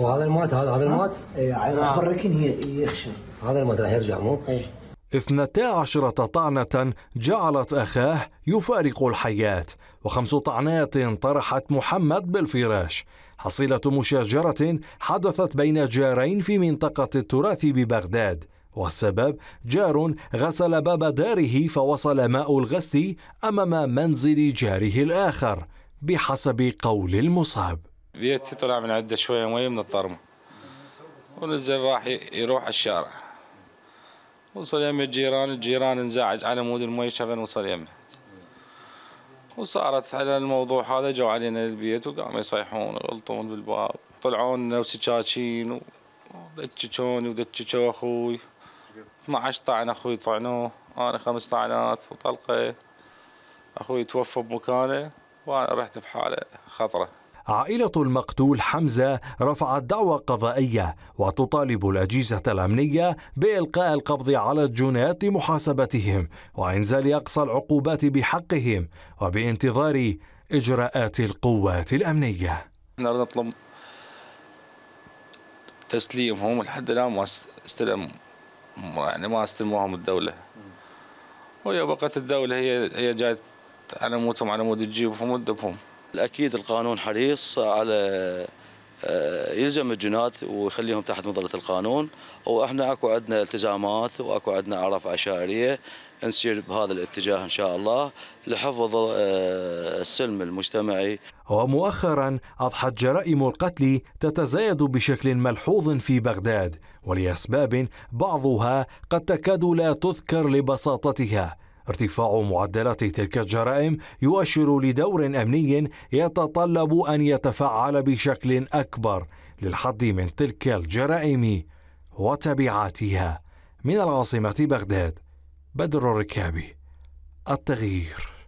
وهذا الموت هذا الموت اي راح بركن يخشى هذا الموت راح يرجع مو؟ اي 12 طعنة جعلت أخاه يفارق الحياة، و5 طعنات طرحت محمد بالفراش، حصيلة مشاجرة حدثت بين جارين في منطقة التراث ببغداد، والسبب جار غسل باب داره فوصل ماء الغسل أمام منزل جاره الآخر بحسب قول المصاب. بيتي طلع من عده شوية مي من الطرمة ونزل راح يروح الشارع، وصل يم الجيران انزعج على مود المي شافن وصل يمه، وصارت على الموضوع هذا جو علينا للبيت وقاموا يصيحون ويلطون بالباب، طلعون لنا وسكاكين ودككوني ودككوا اخوي 12 طعن، اخوي طعنوه، انا 5 طعنات وطلقه، اخوي توفى بمكانه وانا رحت في حاله خطره. عائلة المقتول حمزة رفعت دعوى قضائية وتطالب الأجهزة الأمنية بإلقاء القبض على الجنات لمحاسبتهم وإنزال أقصى العقوبات بحقهم وبانتظار إجراءات القوات الأمنية. احنا نطلب تسليمهم، لحد الآن ما استلم، يعني ما استلموهم الدولة، وهي بقت الدولة هي جاية على موتهم على مود تجيبهم وتدبهم. أكيد القانون حريص على يلزم الجنات ويخليهم تحت مظلة القانون، وإحنا أكو عندنا التزامات وأكو عندنا أعراف عشائرية نسير بهذا الاتجاه إن شاء الله لحفظ السلم المجتمعي. ومؤخرا أضحت جرائم القتل تتزايد بشكل ملحوظ في بغداد، ولأسباب بعضها قد تكاد لا تذكر لبساطتها. ارتفاع معدلات تلك الجرائم يؤشر لدور أمني يتطلب أن يتفعل بشكل أكبر للحد من تلك الجرائم وتبعاتها. من العاصمة بغداد، بدر الركابي، التغيير.